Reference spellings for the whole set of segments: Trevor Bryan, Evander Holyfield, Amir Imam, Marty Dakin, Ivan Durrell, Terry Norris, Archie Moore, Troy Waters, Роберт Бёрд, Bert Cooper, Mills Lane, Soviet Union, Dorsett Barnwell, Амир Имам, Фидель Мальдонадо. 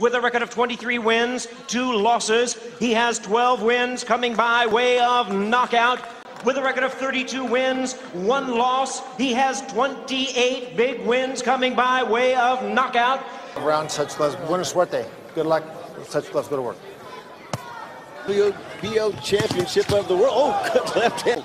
with a record of 23 wins, 2 losses. He has 12 wins coming by way of knockout. With a record of 32 wins, 1 loss. He has 28 big wins coming by way of knockout. Round such less, buena suerte. Good luck, such less, good work. BO championship of the world. Oh, good left hand.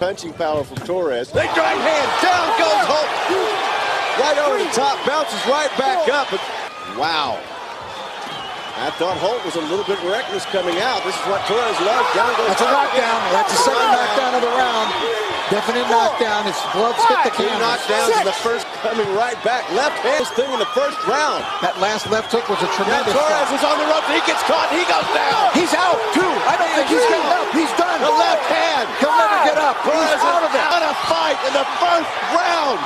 Punching power from Torres. Big right hand, down goes Holt. Right over the top, bounces right back up. Wow. I thought Holt was a little bit reckless coming out. This is what Torres loves. Down goes. That's a knockdown. That's the second knockdown of the round. Definite knockdown. His gloves hit the camera. Two knockdowns in the first, coming right back. Left hand thing in the first round. That last left hook was a tremendous. Now Torres is on the rope. He gets caught. He goes down. He's out. Two. I don't think he's getting up. He's done. The left hand. He'll never get up. Torres is out of it. On a fight in the first round.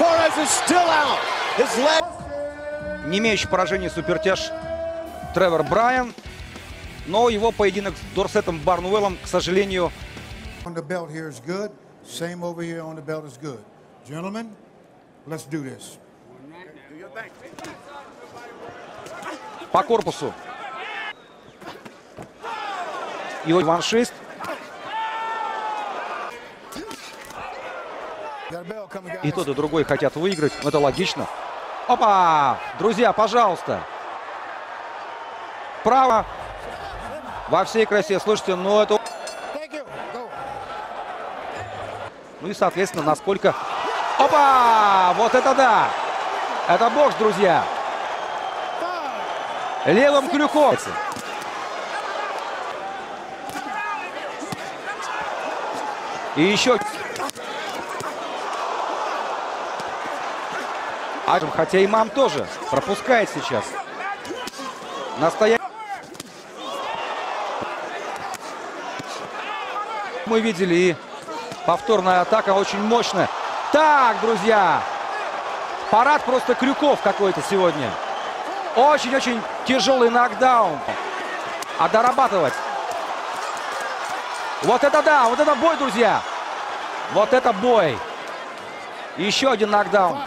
Torres is still out. His leg. Не имеющий поражения супертяж Тревор Брайан, но его поединок с Дорсетом Барнуэллом, к сожалению... По корпусу. Его ваншист. И тот, и другой хотят выиграть, это логично. Опа! Друзья, пожалуйста. Право. Во всей красе. Слушайте, но это... Ну и, соответственно, насколько... Опа! Вот это да! Это бокс, друзья. Левым крюком. И еще... Хотя Имам тоже пропускает сейчас. Настоящий. Мы видели и повторная атака очень мощная. Так, друзья. Парад просто крюков какой-то сегодня. Очень-очень тяжелый нокдаун. А дорабатывать. Вот это да, вот это бой, друзья. Вот это бой. Еще один нокдаун.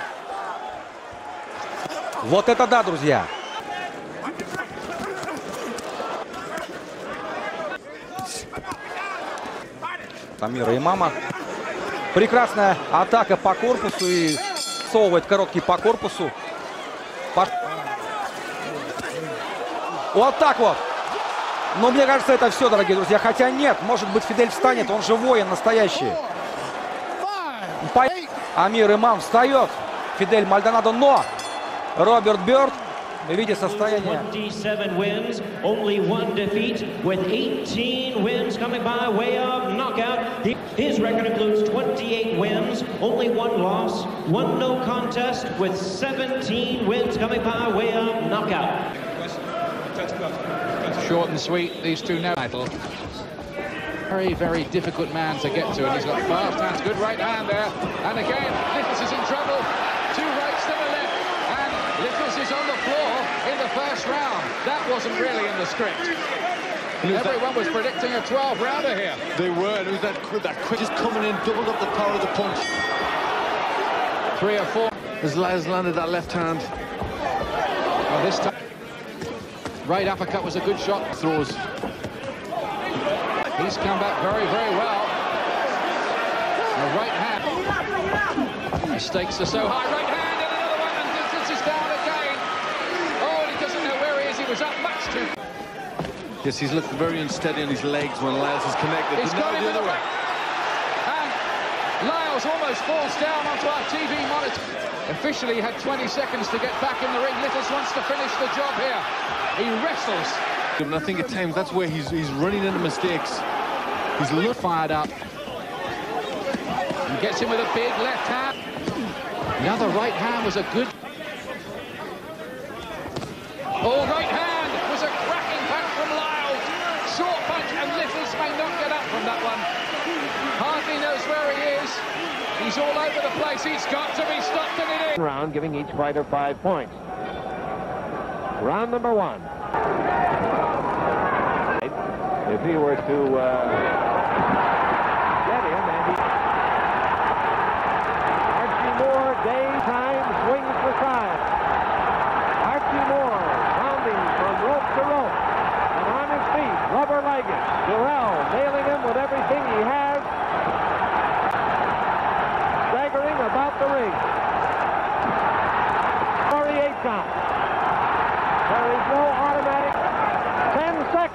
Вот это да, друзья. Амира Имама. Прекрасная атака по корпусу и совывает короткий по корпусу. Вот так вот. Но мне кажется, это все, дорогие друзья. Хотя нет, может быть, Фидель встанет. Он же воин настоящий. Амир Имам встает. Фидель Мальдонадо, но... Роберт Бёрд, видите состояние. Short and sweet, these two now. Very, very difficult man to get to, and he's got fast hands, good right hand there. And again, Nichols is in trouble. Two rights to the left. Nichols is on the floor in the first round. That wasn't really in the script. Everyone was predicting a 12-rounder here. They were. And that quick is coming in, doubled up the power of the punch. Three or four. Has landed that left hand. Well, this time, right uppercut was a good shot. Throws. He's come back very, very well. The right hand. The stakes are so high. Right hand. Yes, he's looked very unsteady on his legs when Lyles is connected. It's got him the other way. And Lyles almost falls down onto our TV monitor. Officially had 20 seconds to get back in the ring. Nichols wants to finish the job here. He wrestles. And I think at times that's where he's running into mistakes. He's a little fired up. And gets him with a big left hand. The other right hand was a good... Oh, right hand! May not get up from that one. Hardly knows where he is. He's all over the place. He's got to be stopped, and it is. Round giving each fighter 5 points. Round number one. If he were to get him, and he... Archie Moore, day time, swings the side.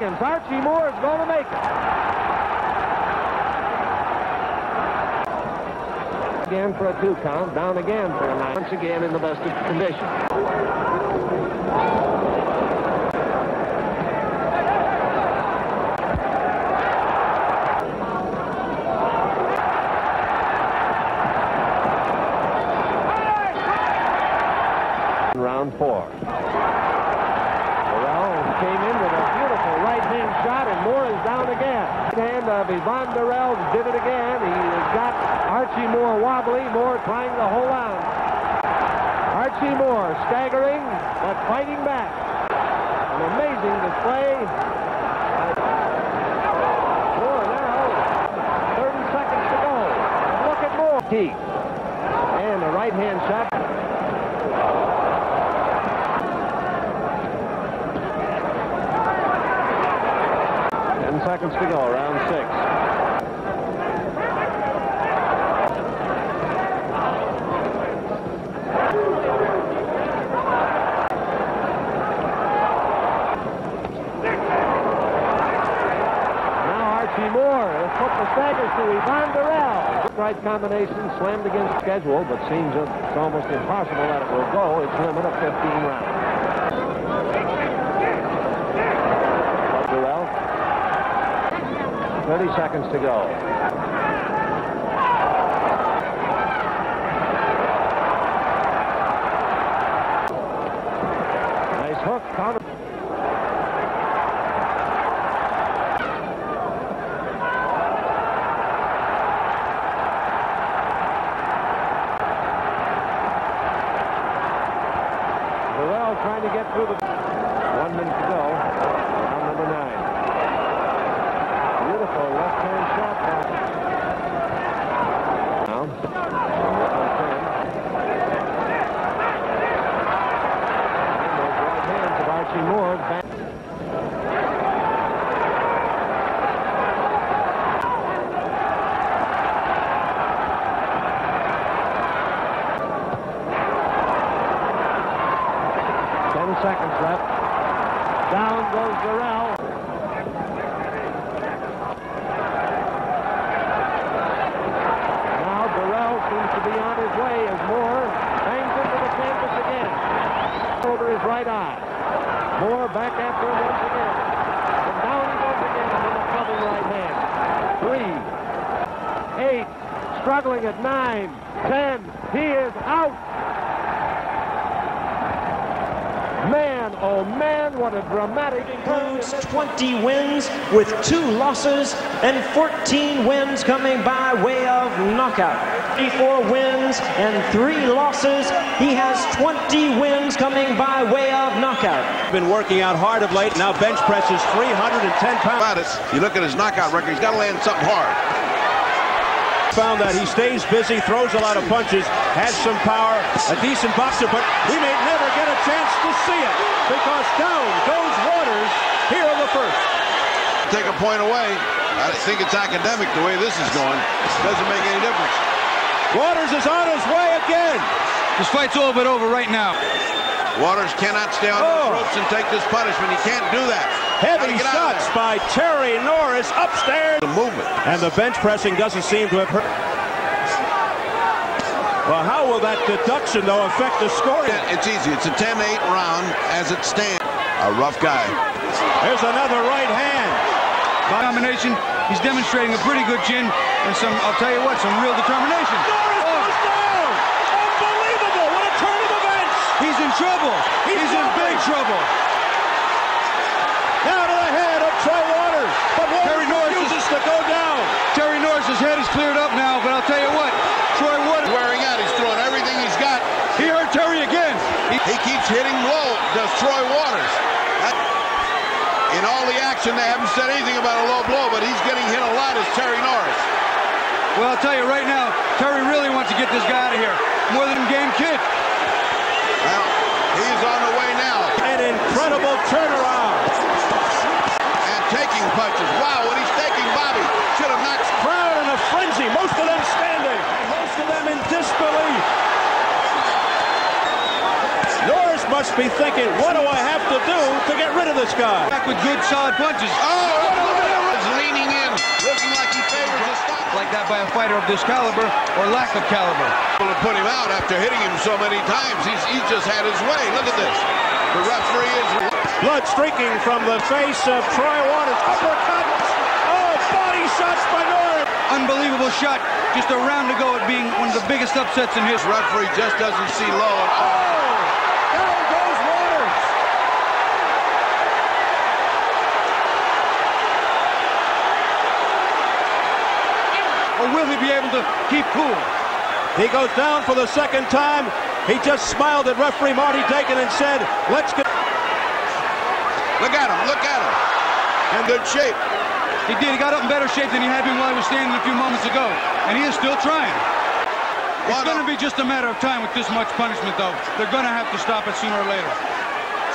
seconds. Archie Moore is going to make it. Again for a two count. Down again for a nine. Once again in the best of condition. Round four. Durrell came in with a beautiful right-hand shot, and Moore is down again. Hand of Ivan Durrell did it again. He has got Archie Moore wobbly. Moore trying to hold on. Archie Moore staggering, but fighting back. An amazing display. Moore now. 30 seconds to go. Look at Moore. And a right-hand shot. Seconds to go, round six. Now Archie Moore has put the staggers to Ivan Durrell. Good right combination, slammed against schedule, but seems it's almost impossible that it will go. Its limit of 15 rounds. Durrell. 30 seconds to go. Nice hook. Counter. Durrell trying to get through the... 1 minute to go. Round number nine. Beautiful left-hand shot now. Those right hands of Archie Moore. Back. Ten seconds left. Down goes Durrell. Be on his way as Moore bangs into the canvas again. Over his right eye. Moore back after him once again. And down he goes again with a coming right hand. 3, 8, struggling at 9, 10. He is out. Man, oh man, what a dramatic... Includes 20 wins with 2 losses and 14 wins coming by way of knockout. 4 wins and 3 losses. He has 20 wins coming by way of knockout. Been working out hard of late. Now bench presses 310 pounds. You look at his knockout record. He's got to land something hard. Found that he stays busy, throws a lot of punches, has some power, a decent boxer, but we may never get a chance to see it because down goes Waters here in the first. Take a point away. I think it's academic the way this is going. It doesn't make any difference. Waters is on his way again. This fight's all but over right now. Waters cannot stay on those ropes and take this punishment. He can't do that. Heavy shots by Terry Norris upstairs. The movement. And the bench pressing doesn't seem to have hurt. Well, how will that deduction, though, affect the scoring? It's easy. It's a 10-8 round as it stands. A rough guy. There's another right hand. Domination. He's demonstrating a pretty good chin. And some, I'll tell you what, some real determination. Norris goes down! Unbelievable! What a turn of events! He's in trouble. He's in big trouble. Now to the head of Troy Waters. But Terry Norris refuses to go down. Terry Norris's head is cleared up now, but I'll tell you what, Troy Waters wearing out. He's throwing everything he's got. He hurt Terry again. He keeps hitting low, does Troy Waters. In all the action, they haven't said anything about a low blow, but he's getting hit a lot as Terry Norris. Well, I'll tell you right now, Terry really wants to get this guy out of here. More than game kick. Well, he's on the way now. An incredible turnaround. And taking punches. Wow, when he's taking Bobby. Should have knocked. Crowd in a frenzy. Most of them standing. Most of them in disbelief. Norris. must be thinking, what do I have to do to get rid of this guy? Back with good solid punches. Oh, he's leaning in, looking like he favors a stop like that by a fighter of this caliber or lack of caliber. Able to put him out after hitting him so many times. He's just had his way. Look at this. The referee is blood streaking from the face of Troy Waters. Uppercut. Oh, body shots by Norris. Unbelievable shot. Just a round to go at being one of the biggest upsets in his referee just doesn't see low at all. Will he be able to keep cool? He goes down for the second time. He just smiled at referee Marty Dakin and said, let's get... Look at him, look at him. In good shape. He did, he got up in better shape than he had been while he was standing a few moments ago. And he is still trying. It's going to be just a matter of time with this much punishment, though. They're going to have to stop it sooner or later.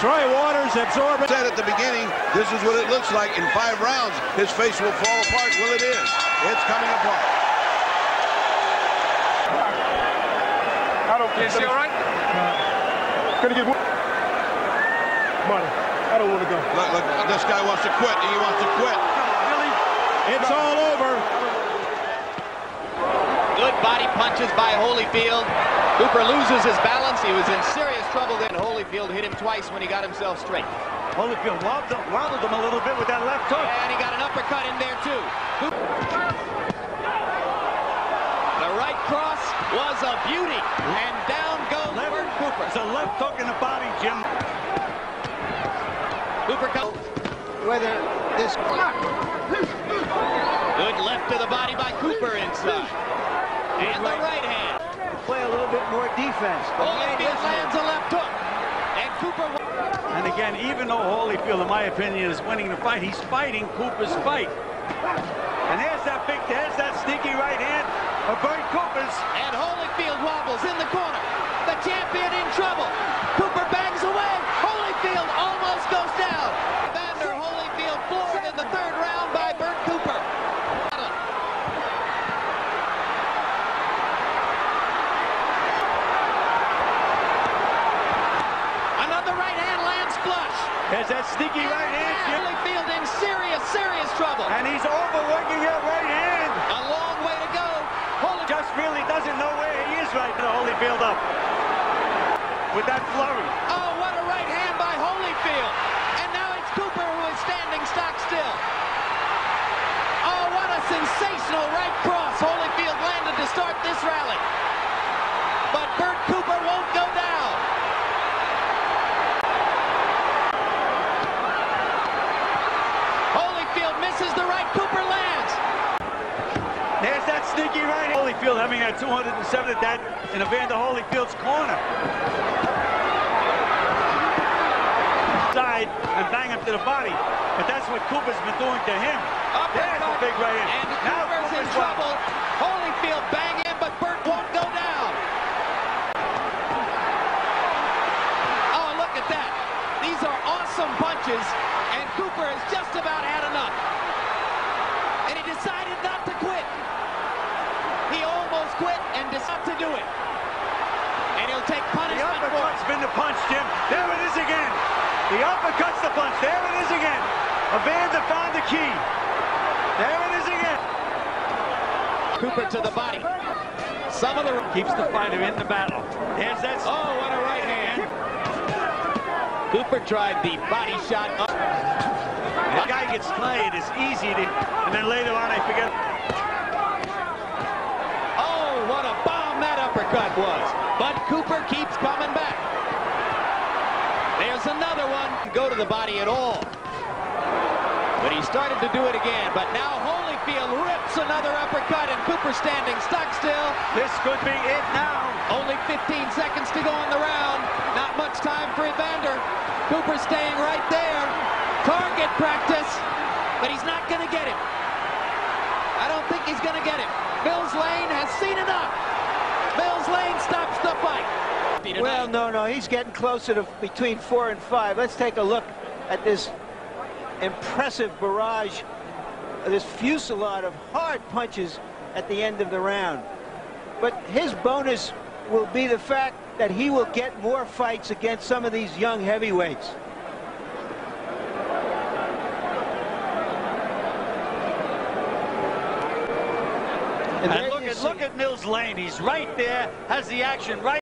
Troy Waters absorbing... said at the beginning, this is what it looks like. In 5 rounds, his face will fall apart. Well, it is. It's coming apart. Is he all right? Gonna get money. I don't want to go. Look, this guy wants to quit. He wants to quit. It's all over. Good body punches by Holyfield. Cooper loses his balance. He was in serious trouble then. Holyfield hit him twice when he got himself straight. Holyfield wobbled him a little bit with that left hook. And he got an uppercut in there, too. The right cross was a beauty, and down goes Bert Cooper. It's a left hook in the body, Jim. Cooper comes. Whether this... Good left to the body by Cooper inside. And the right hand. Play a little bit more defense. Holyfield lands a left hook, and Cooper... And again, even though Holyfield, in my opinion, is winning the fight, he's fighting Cooper's fight. And there's that sneaky right hand. Bert Cooper's. And Holyfield wobbles in the corner. The champion in trouble. Cooper bangs away. Holyfield almost goes down. Evander Holyfield floored in the 3rd round by Bert Cooper. Another right hand lands flush. There's that sneaky right hand. Holyfield in serious, serious trouble. And he's overworking that right hand. A long way to go. Just really doesn't know where he is right now. Holyfield up with that flurry. Oh, what a right hand by Holyfield. And now it's Cooper who is standing stock still. Oh, what a sensational right cross Holyfield landed to start this rally. But Bert Cooper won't go down. Holyfield misses the right, Cooper lands. There's that sneaky right hand. Holyfield having that 207 at that in Evander Holyfield's corner. Side and bang him to the body. But that's what Cooper's been doing to him. There's a big right hand. And now Cooper's in trouble. Holyfield bang in, but Bert won't go down. Oh, look at that. These are awesome punches. And Cooper has just about had enough. And he decided not to quit. He almost quit and decided to do it. And he'll take punishment. The uppercut's been the punch, Jim. There it is again. The uppercut's the punch. There it is again. Evander found the key. There it is again. Cooper to the body. Some of the... keeps the fighter in the battle. There's that... oh, what a right hand. Cooper tried the body shot up. The guy gets played. It's easy to... and then later on, I forget... uppercut was, but Cooper keeps coming back. There's another one. Didn't go to the body at all, but he started to do it again. But now Holyfield rips another uppercut, and Cooper standing stock still. This could be it now. Only 15 seconds to go on the round. Not much time for Evander. Cooper staying right there. Target practice, but he's not going to get him. I don't think he's going to get him. Mills Lane has seen enough. Mills Lane stops the fight. Well, no, he's getting closer to between 4 and 5. Let's take a look at this impressive barrage, this fusillade of hard punches at the end of the round. But his bonus will be the fact that he will get more fights against some of these young heavyweights. And look at Mills Lane. He's right there, has the action right.